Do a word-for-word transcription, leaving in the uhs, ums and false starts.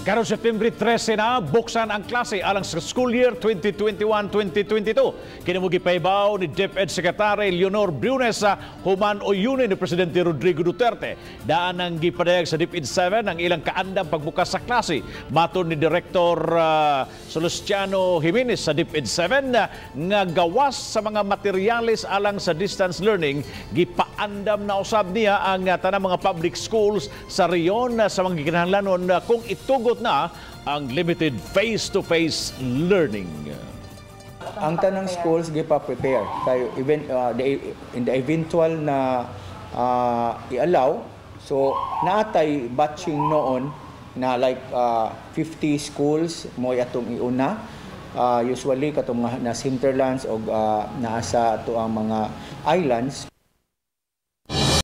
Karong September thirteen na buksan ang klase alang sa school year twenty twenty-one twenty twenty-two. Kini mo gipaybaw ni DepEd Secretary Leonor Briones sa human o yun ni Presidente Rodrigo Duterte. Daan ang gipadayag sa DepEd seven ang ilang kaandang pagbukas sa klase. Matun ni Director uh, Solustiano Jimenez sa DepEd seven na nga gawas sa mga materyales alang sa distance learning. Gipaandam na usab niya ang tanang mga public schools sa reyon sa mga gikinahanglanon kung itugo na ang limited face-to-face learning. Ang tanang schools gipa-prepare tayo even uh, the, in the eventual na uh, i-allow, so naatay batching noon na like uh, fifty schools moy atong iuna. Uh, usually katong na hinterlands o uh, naasa ato ang mga islands.